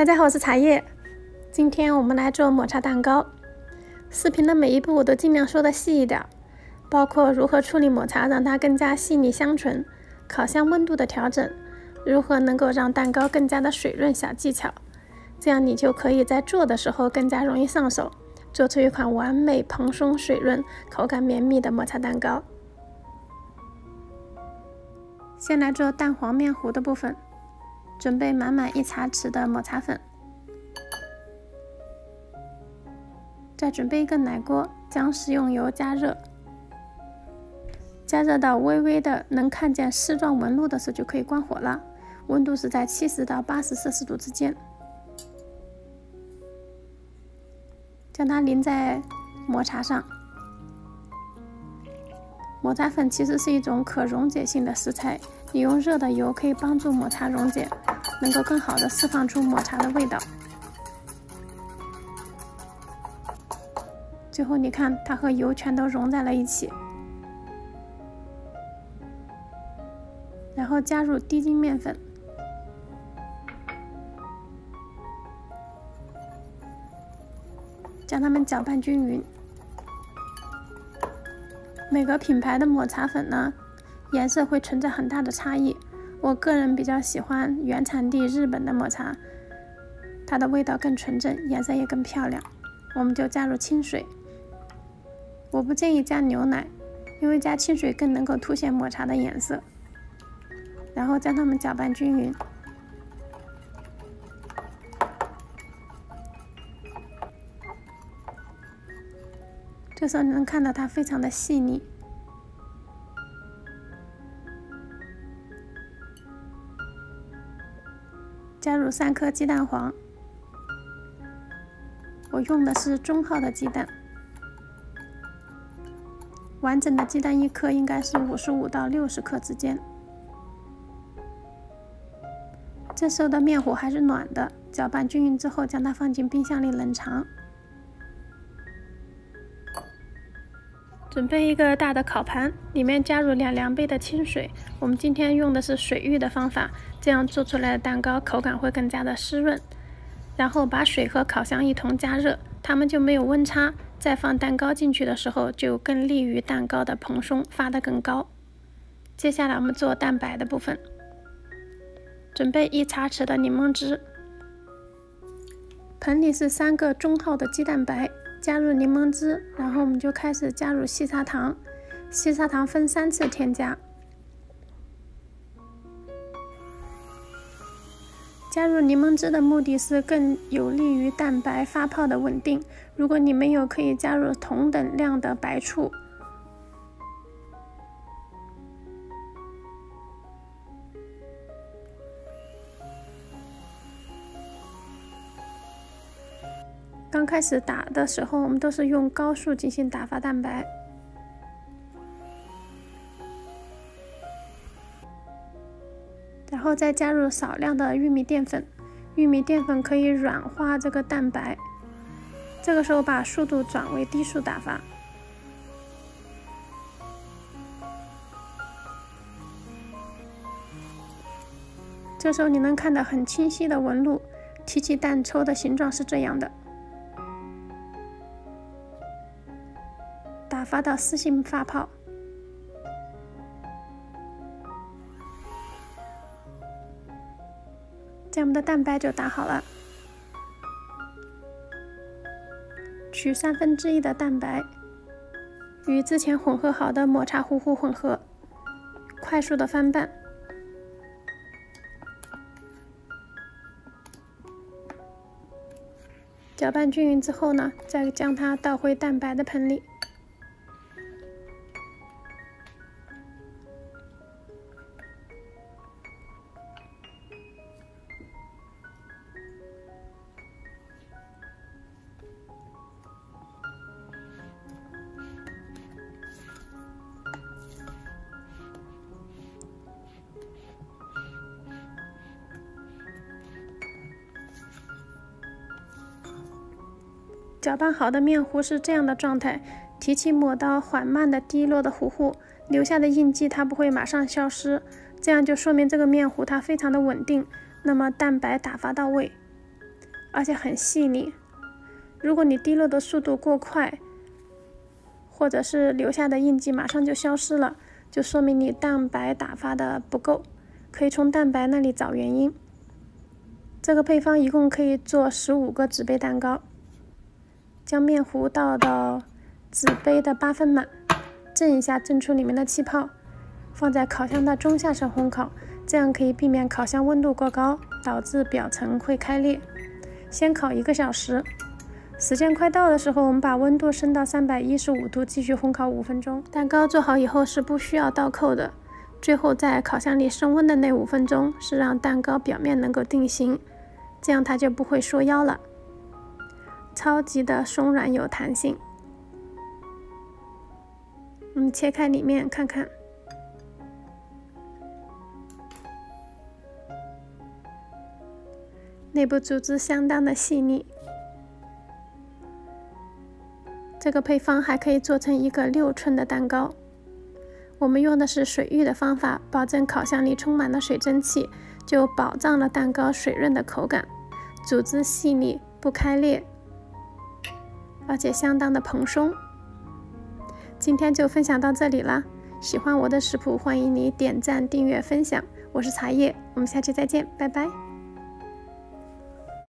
大家好，我是茶叶。今天我们来做抹茶蛋糕。视频的每一步我都尽量说的细一点，包括如何处理抹茶让它更加细腻香醇，烤箱温度的调整，如何能够让蛋糕更加的水润小技巧，这样你就可以在做的时候更加容易上手，做出一款完美蓬松水润、口感绵密的抹茶蛋糕。先来做蛋黄面糊的部分。 准备满满一茶匙的抹茶粉，再准备一个奶锅，将食用油加热，加热到微微的能看见丝状纹路的时候就可以关火了。温度是在70到80摄氏度之间。将它淋在抹茶上。抹茶粉其实是一种可溶解性的食材。 你用热的油可以帮助抹茶溶解，能够更好的释放出抹茶的味道。最后你看，它和油全都融在了一起。然后加入低筋面粉，将它们搅拌均匀。每个品牌的抹茶粉呢？ 颜色会存在很大的差异，我个人比较喜欢原产地日本的抹茶，它的味道更纯正，颜色也更漂亮。我们就加入清水，我不建议加牛奶，因为加清水更能够凸显抹茶的颜色。然后将它们搅拌均匀，这时候你能看到它非常的细腻。 加入3颗鸡蛋黄，我用的是中号的鸡蛋，完整的鸡蛋一颗应该是55到60克之间。这时候的面糊还是暖的，搅拌均匀之后，将它放进冰箱里冷藏。准备一个大的烤盘，里面加入2量杯的清水。我们今天用的是水浴的方法，这样做出来的蛋糕口感会更加的湿润。然后把水和烤箱一同加热，它们就没有温差，再放蛋糕进去的时候就更利于蛋糕的蓬松，发得更高。接下来我们做蛋白的部分，准备1茶匙的柠檬汁，盆里是3个中号的鸡蛋白。 加入柠檬汁，然后我们就开始加入细砂糖。细砂糖分3次添加。加入柠檬汁的目的是更有利于蛋白发泡的稳定。如果你没有，可以加入同等量的白醋。刚开始打的时候，我们都是用高速进行打发蛋白。然后再加入少量的玉米淀粉，玉米淀粉可以软化这个蛋白。这个时候把速度转为低速打发。这时候你能看到很清晰的纹路，提起蛋抽的形状是这样的。 打发到丝性发泡，这样我们的蛋白就打好了。取1/3的蛋白，与之前混合好的抹茶糊糊混合，快速的翻拌。搅拌均匀之后呢，再将它倒回蛋白的盆里。 搅拌好的面糊是这样的状态，提起抹刀，缓慢的滴落的糊糊留下的印记，它不会马上消失，这样就说明这个面糊它非常的稳定。那么蛋白打发到位，而且很细腻。如果你滴落的速度过快，或者是留下的印记马上就消失了，就说明你蛋白打发的不够，可以从蛋白那里找原因。这个配方一共可以做15个纸杯蛋糕。将面糊倒到纸杯的8分满，震一下，震出里面的气泡，放在烤箱的中下层烘烤，这样可以避免烤箱温度过高导致表层会开裂。先烤1个小时，时间快到的时候，我们把温度升到315度，继续烘烤5分钟。蛋糕做好以后是不需要倒扣的，最后在烤箱里升温的那5分钟是让蛋糕表面能够定型，这样它就不会缩腰了，超级的松软有弹性。我们切开里面看看，内部组织相当的细腻。这个配方还可以做成一个6寸的蛋糕。我们用的是水浴的方法，保证烤箱里充满了水蒸气，就保障了蛋糕水润的口感，组织细腻不开裂，而且相当的蓬松。今天就分享到这里啦！喜欢我的食谱，欢迎你点赞、订阅、分享。我是茶叶，我们下期再见，拜拜。